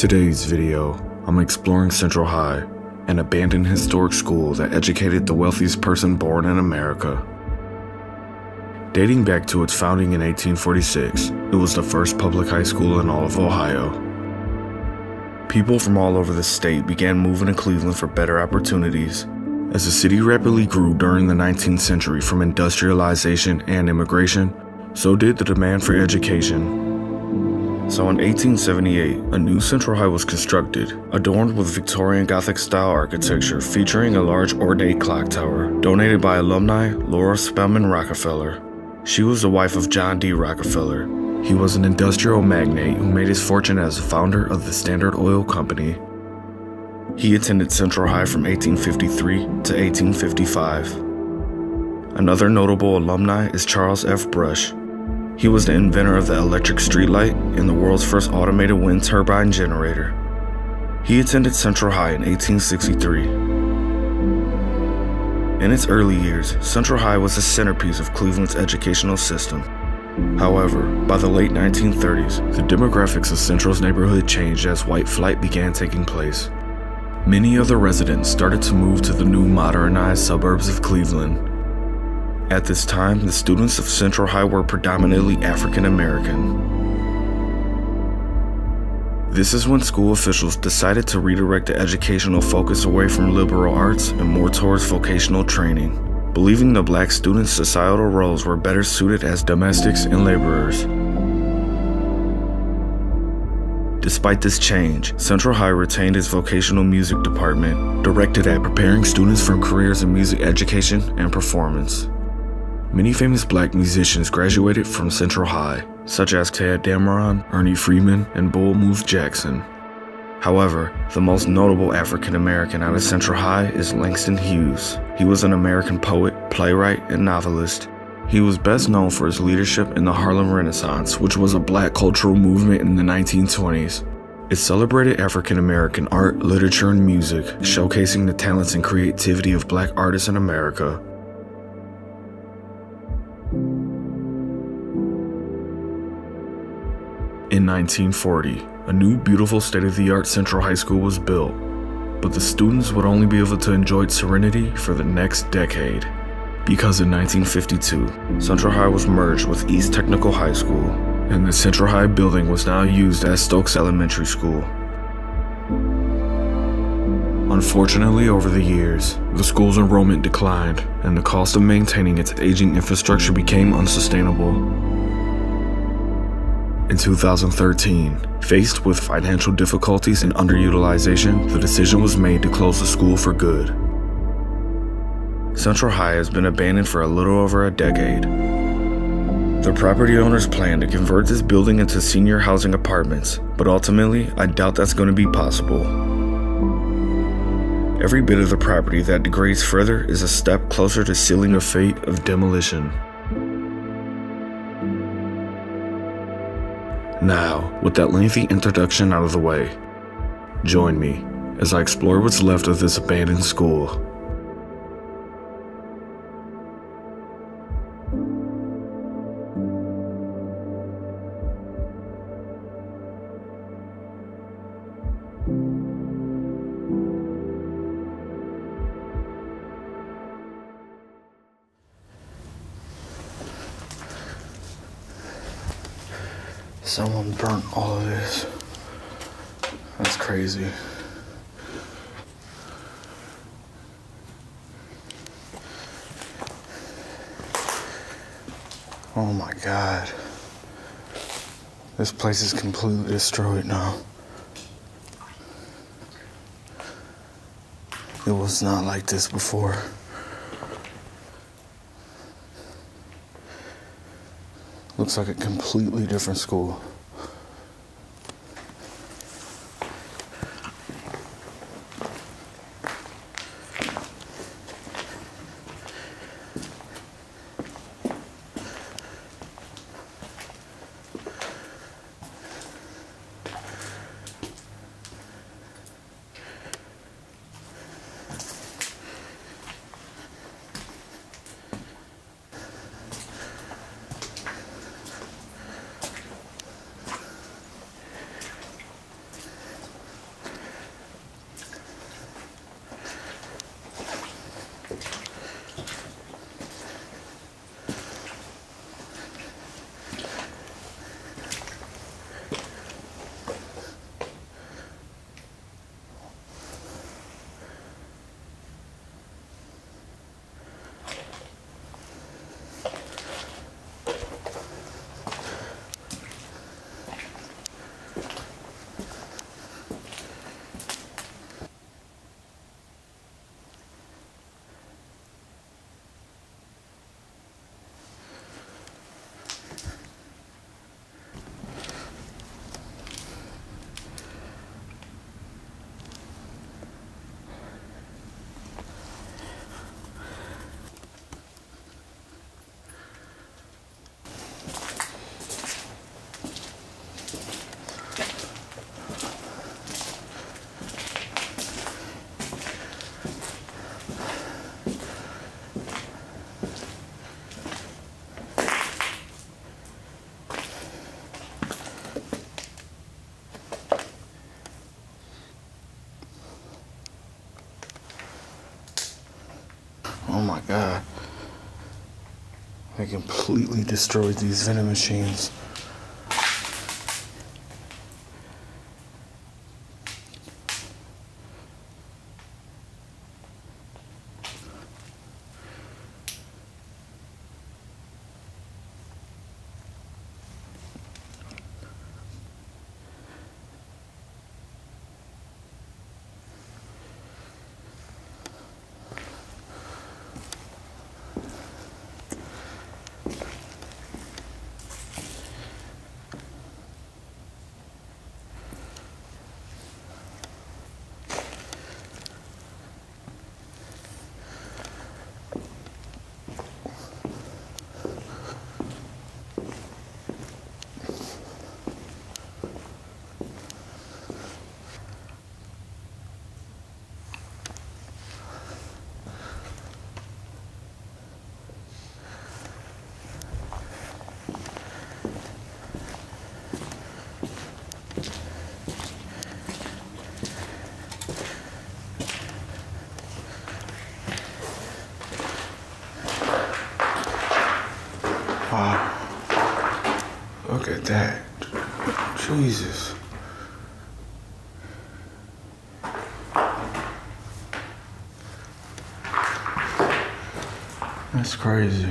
today's video, I'm exploring Central High, an abandoned historic school that educated the wealthiest person born in America. Dating back to its founding in 1846, it was the first public high school in all of Ohio. People from all over the state began moving to Cleveland for better opportunities, as the city rapidly grew during the 19th century from industrialization and immigration, so did the demand for education. So in 1878, a new Central High was constructed, adorned with Victorian Gothic style architecture featuring a large ornate clock tower, donated by alumni Laura Spelman Rockefeller. She was the wife of John D. Rockefeller. He was an industrial magnate who made his fortune as the founder of the Standard Oil Company. He attended Central High from 1853 to 1855. Another notable alumni is Charles F. Brush. He was the inventor of the electric streetlight and the world's first automated wind turbine generator. He attended Central High in 1863. In its early years, Central High was the centerpiece of Cleveland's educational system. However, by the late 1930s, the demographics of Central's neighborhood changed as white flight began taking place. Many of the residents started to move to the new modernized suburbs of Cleveland. At this time, the students of Central High were predominantly African American. This is when school officials decided to redirect the educational focus away from liberal arts and more towards vocational training, believing the black students' societal roles were better suited as domestics and laborers. Despite this change, Central High retained its vocational music department, directed at preparing students for careers in music education and performance. Many famous black musicians graduated from Central High, such as Tad Dameron, Ernie Freeman, and Bull Moose Jackson. However, the most notable African American out of Central High is Langston Hughes. He was an American poet, playwright, and novelist. He was best known for his leadership in the Harlem Renaissance, which was a black cultural movement in the 1920s. It celebrated African American art, literature, and music, showcasing the talents and creativity of black artists in America. In 1940, a new beautiful state-of-the-art Central High School was built, but the students would only be able to enjoy its serenity for the next decade, because in 1952, Central High was merged with East Technical High School, and the Central High building was now used as Stokes Elementary School. Unfortunately, over the years, the school's enrollment declined, and the cost of maintaining its aging infrastructure became unsustainable. In 2013, faced with financial difficulties and underutilization, the decision was made to close the school for good. Central High has been abandoned for a little over a decade. The property owners plan to convert this building into senior housing apartments, but ultimately, I doubt that's going to be possible. Every bit of the property that degrades further is a step closer to sealing the fate of demolition. Now, with that lengthy introduction out of the way, join me as I explore what's left of this abandoned school. Someone burnt all of this. That's crazy. Oh my God. This place is completely destroyed now. It was not like this before. Looks like a completely different school. Oh my God. They completely destroyed these vending machines. Look at that. Jesus. That's crazy.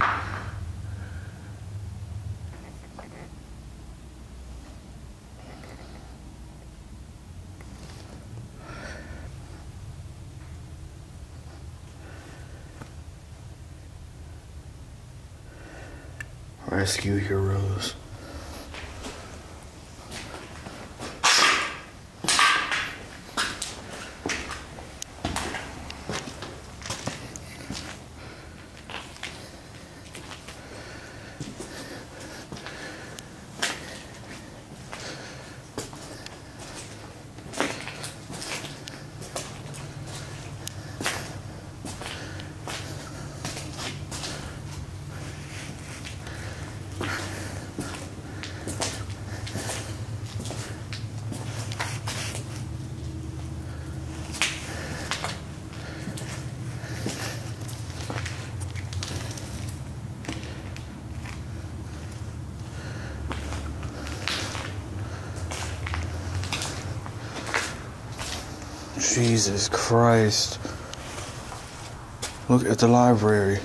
Rescue heroes. Jesus Christ. Look at the library.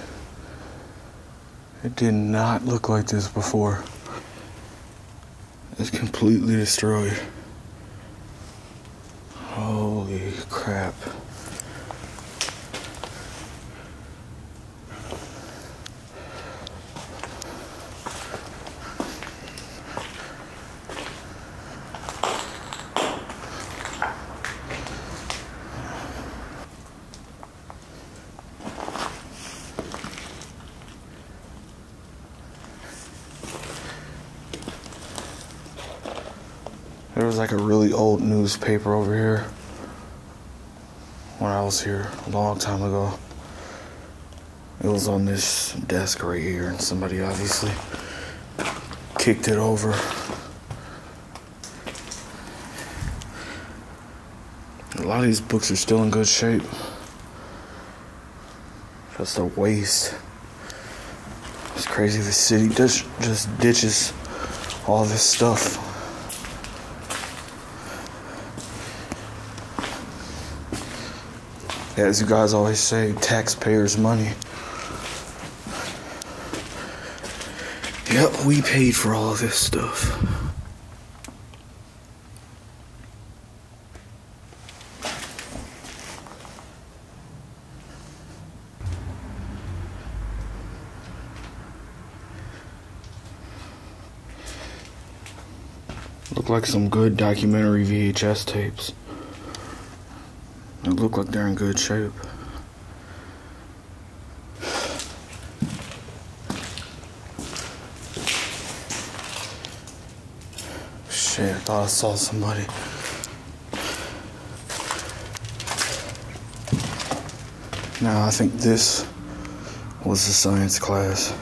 It did not look like this before. It's completely destroyed. Holy crap. There was like a really old newspaper over here when I was here a long time ago. It was on this desk right here, and somebody obviously kicked it over. A lot of these books are still in good shape. Just a waste. It's crazy the city just ditches all this stuff. As you guys always say, taxpayers' money. Yep, we paid for all of this stuff. Look like some good documentary VHS tapes. They look like they're in good shape. Shit, I thought I saw somebody. No, I think this was the science class.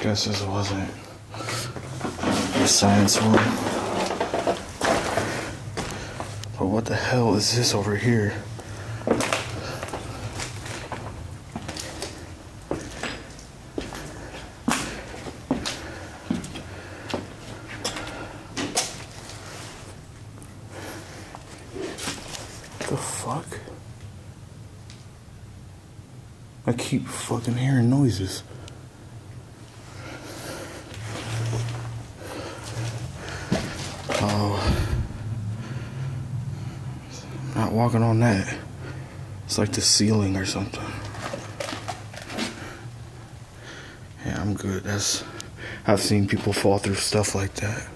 I guess this wasn't the science one. But what the hell is this over here? I keep fucking hearing noises. Oh. I'm not walking on that. It's like the ceiling or something. Yeah, I'm good. I've seen people fall through stuff like that.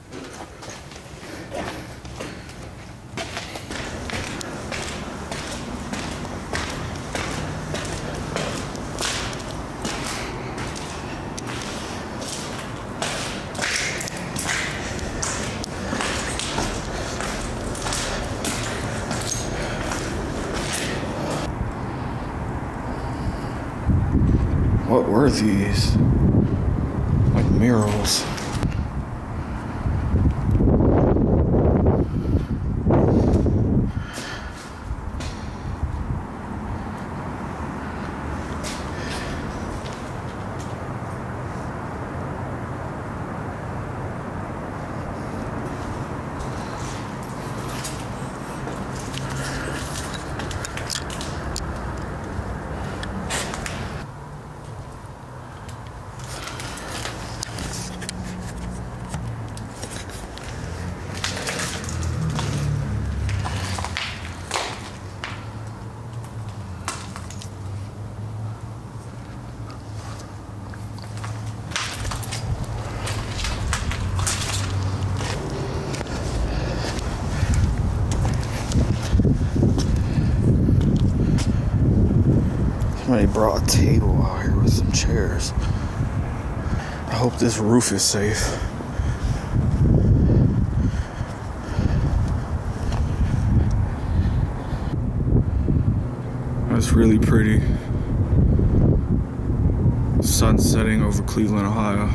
What were these? Like murals. Somebody brought a table out here with some chairs. I hope this roof is safe. That's really pretty. Sun setting over Cleveland, Ohio.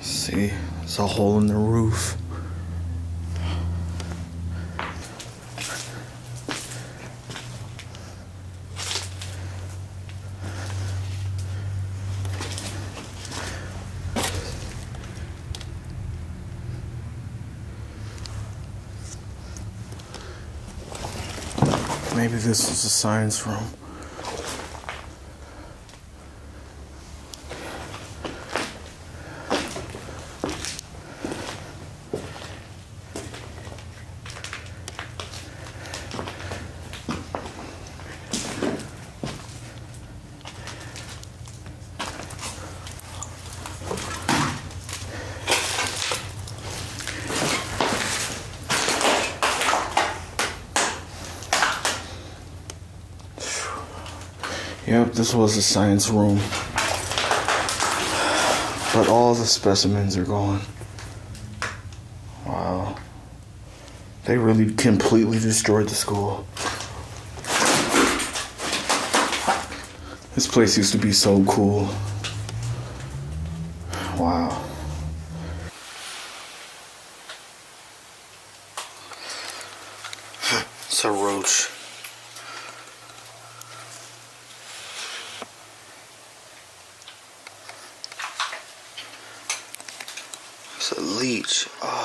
See, there's a hole in the roof. Maybe this is the science room. Yep, this was the science room, but all the specimens are gone. Wow. They really completely destroyed the school. This place used to be so cool. Wow. It's a roach. It's a leech. Oh.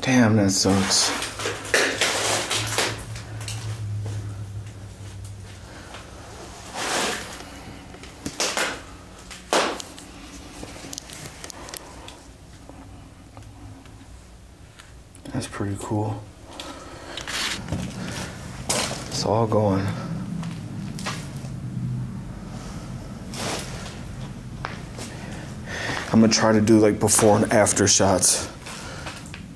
Damn, that sucks. That's pretty cool. It's all going. I'm gonna try to do like before and after shots,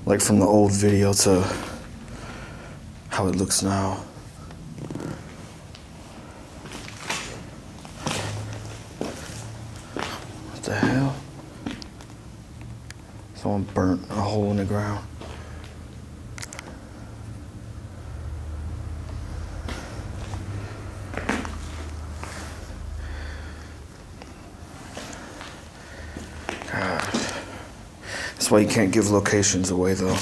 like from the old video to how it looks now. What the hell? Someone burnt a hole in the ground. Why you can't give locations away though.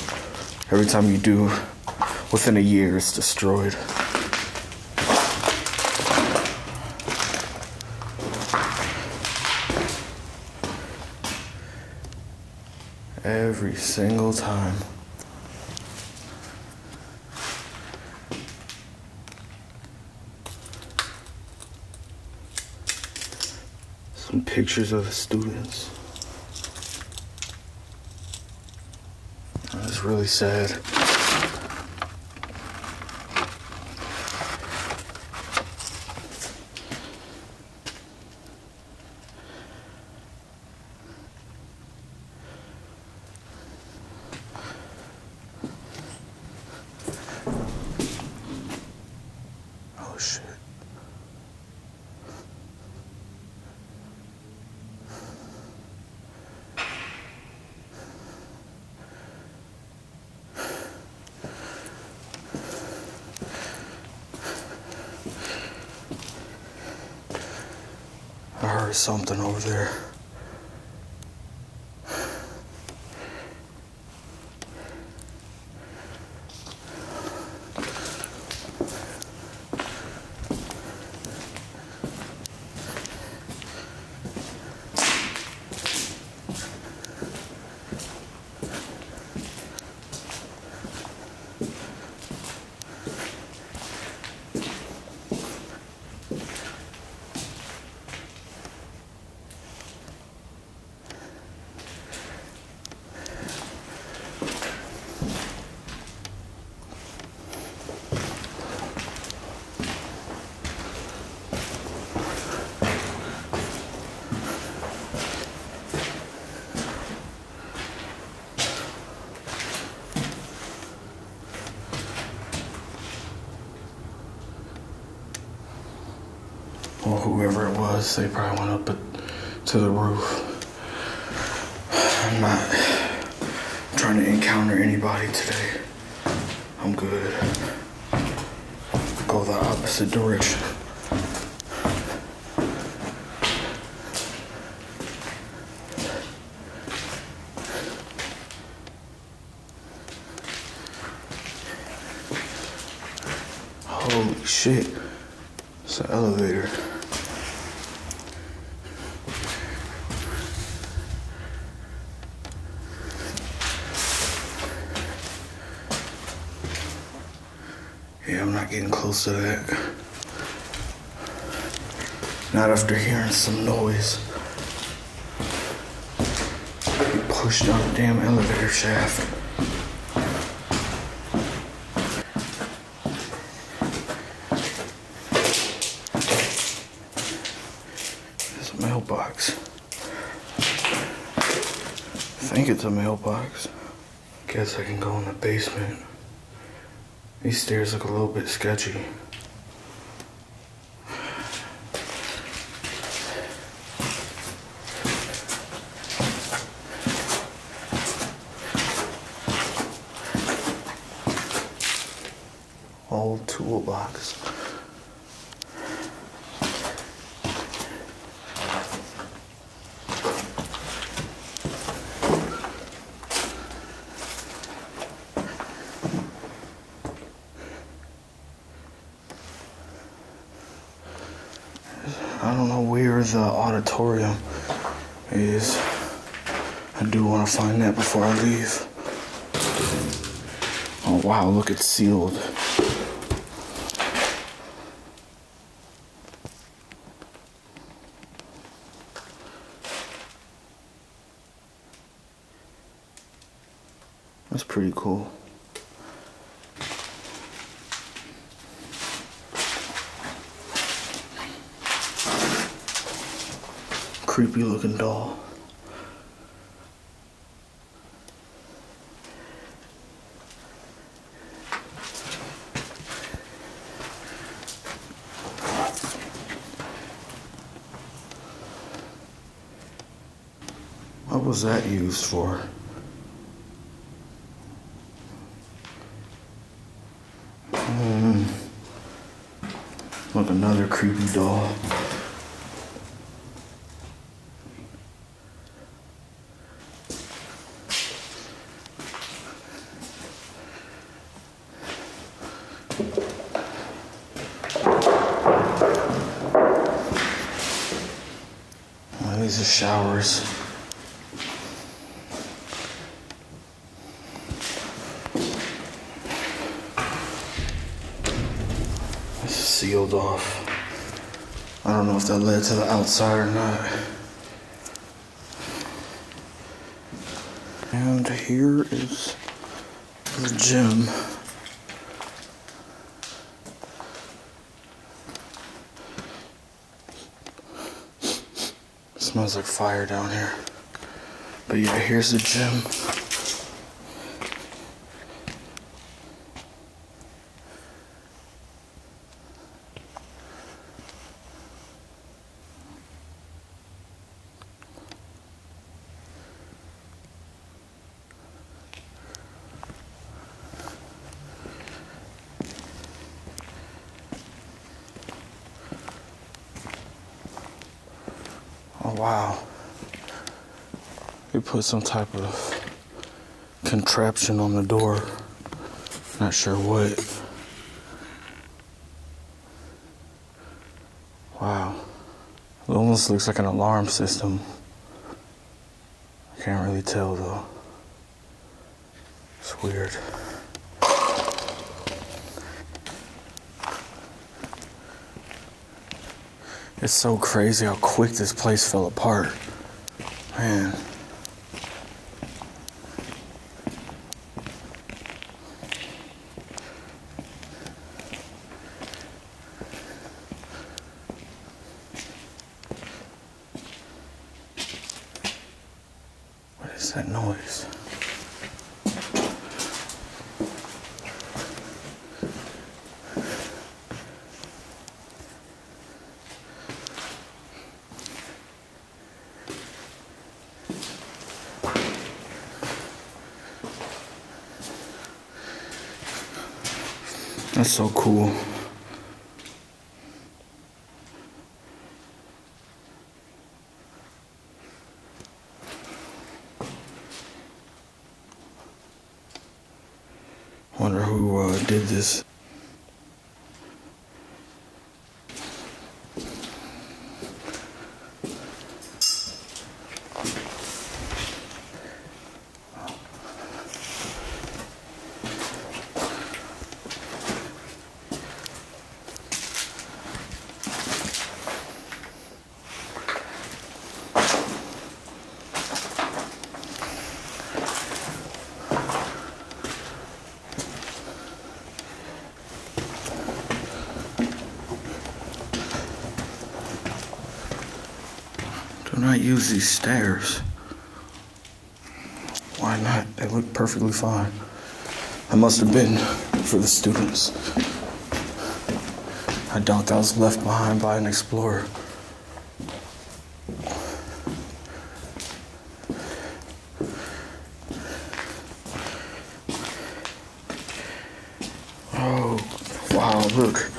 Every time you do, within a year it's destroyed. Every single time. Some pictures of the students. It's really sad. Oh shit. Something over there. Well, whoever it was, they probably went up to the roof. I'm not trying to encounter anybody today. I'm good. Go the opposite direction. Holy shit. It's an elevator. Yeah, I'm not getting close to that. Not after hearing some noise. You pushed on the damn elevator shaft. There's a mailbox. I think it's a mailbox. Guess I can go in the basement. These stairs look a little bit sketchy. Old toolbox. I don't know where the auditorium is. I do want to find that before I leave. Oh wow, look, it's sealed. That's pretty cool. creepy looking doll. What was that used for? Look, another creepy doll. Well, these are showers. Sealed off. I don't know if that led to the outside or not. And here is the gym. It smells like fire down here. But yeah, here's the gym. Wow, they put some type of contraption on the door, not sure what. Wow, it almost looks like an alarm system. I can't really tell though, it's weird. It's so crazy how quick this place fell apart. Man. What is that noise? That's so cool. Wonder who did this. Why not use these stairs? Why not? They look perfectly fine. That must have been for the students. I doubt that was left behind by an explorer. Oh, wow, look.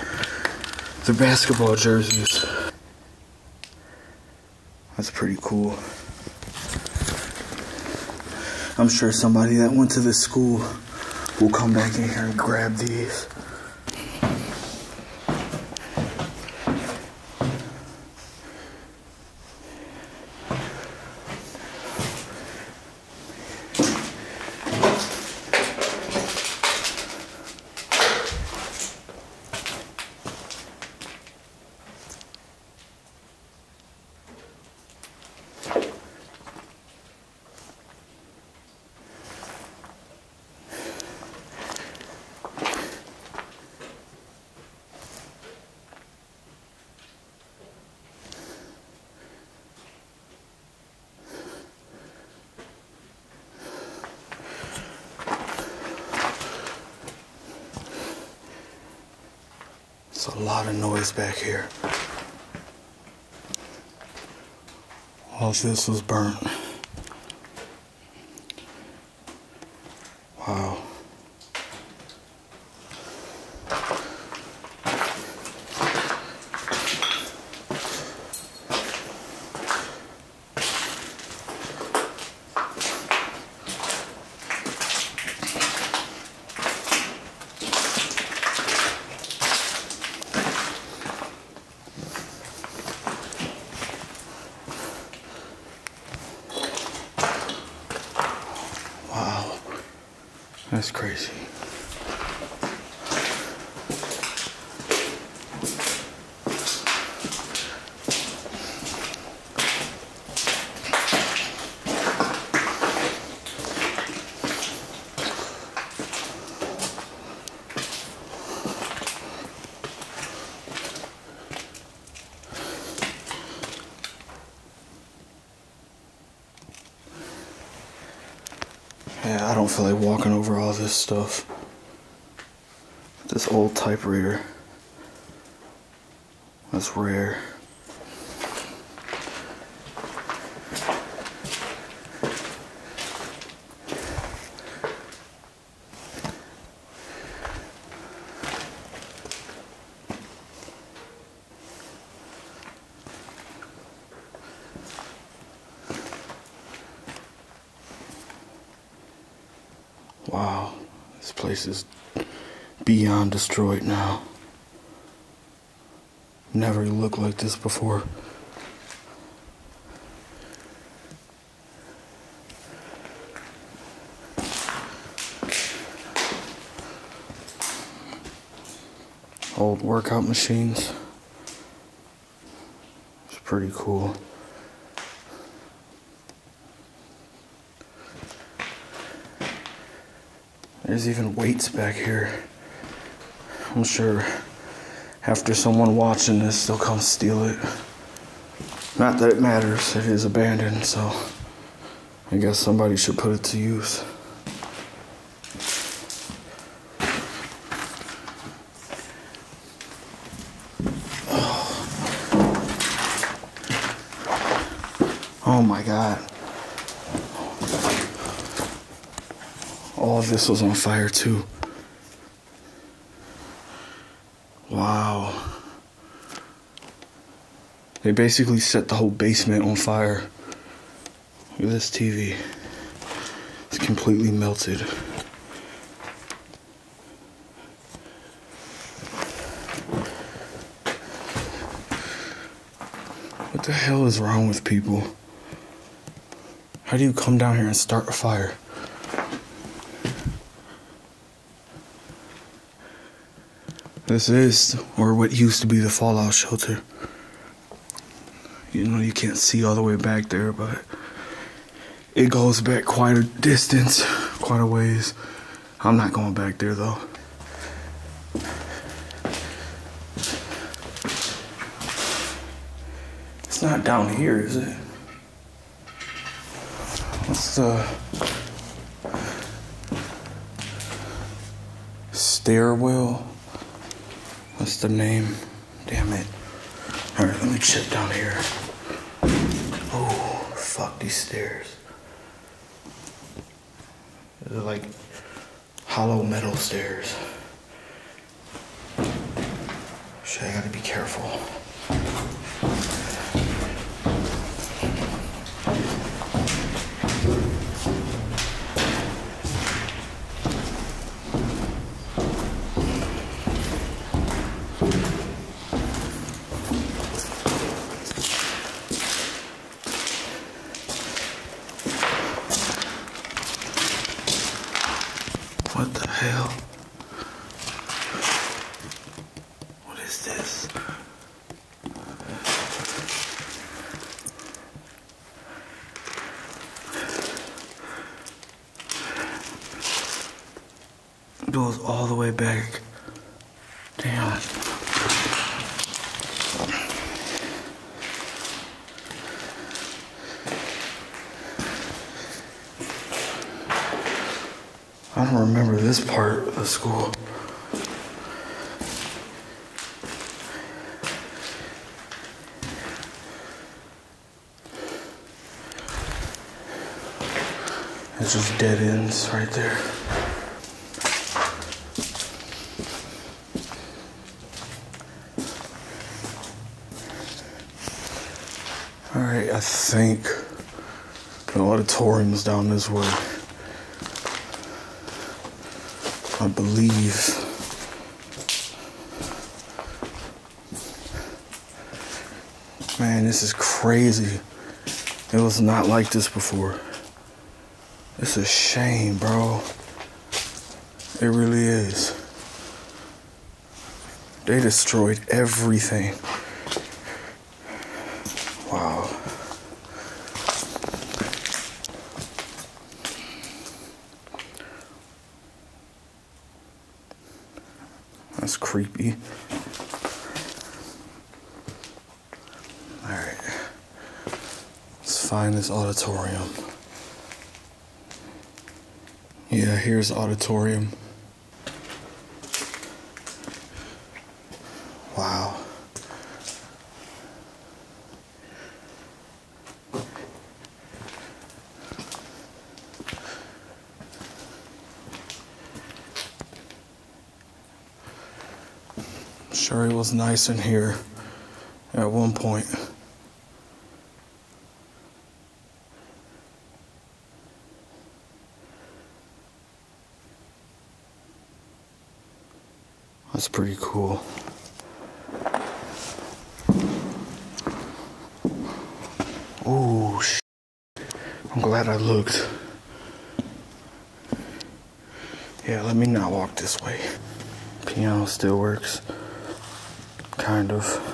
The basketball jerseys. That's pretty cool. I'm sure somebody that went to this school will come back in here and grab these. There's a lot of noise back here. All of this was burnt. Wow. That's crazy. Yeah, I don't feel like walking over all this stuff. This old typewriter. That's rare. Wow, this place is beyond destroyed now. Never looked like this before. Old workout machines. It's pretty cool. There's even weights back here. I'm sure after someone watching this, they'll come steal it. Not that it matters, it is abandoned, so I guess somebody should put it to use. Oh my God. All of this was on fire too. Wow. They basically set the whole basement on fire. Look at this TV. It's completely melted. What the hell is wrong with people? How do you come down here and start a fire? This is, or what used to be, the fallout shelter. You know, you can't see all the way back there, but it goes back quite a distance, quite a ways. I'm not going back there, though. It's not down here, is it? What's the stairwell? What's the name? Damn it. All right, let me check down here. Oh, fuck these stairs. They're like hollow metal stairs. Shit, I gotta be careful. What the hell? What is this? It goes all the way back. Damn. I don't remember this part of the school. It's just dead ends right there. All right, I think the auditorium's down this way. I believe. Man, this is crazy. It was not like this before. It's a shame, bro. It really is. They destroyed everything. Wow. That's creepy. Find this auditorium. Yeah, here's the auditorium. Wow. Sure, it was nice in here at one point. That's pretty cool. Oh, shit. I'm glad I looked. Yeah, let me not walk this way. Piano still works. Kind of.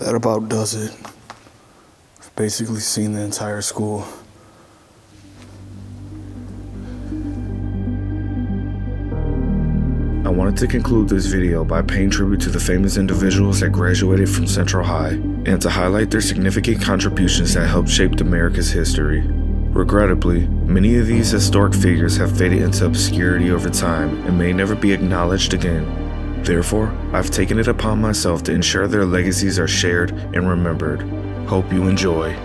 That about does it. I've basically seen the entire school. I wanted to conclude this video by paying tribute to the famous individuals that graduated from Central High and to highlight their significant contributions that helped shape America's history. Regrettably, many of these historic figures have faded into obscurity over time and may never be acknowledged again. Therefore, I've taken it upon myself to ensure their legacies are shared and remembered. Hope you enjoy.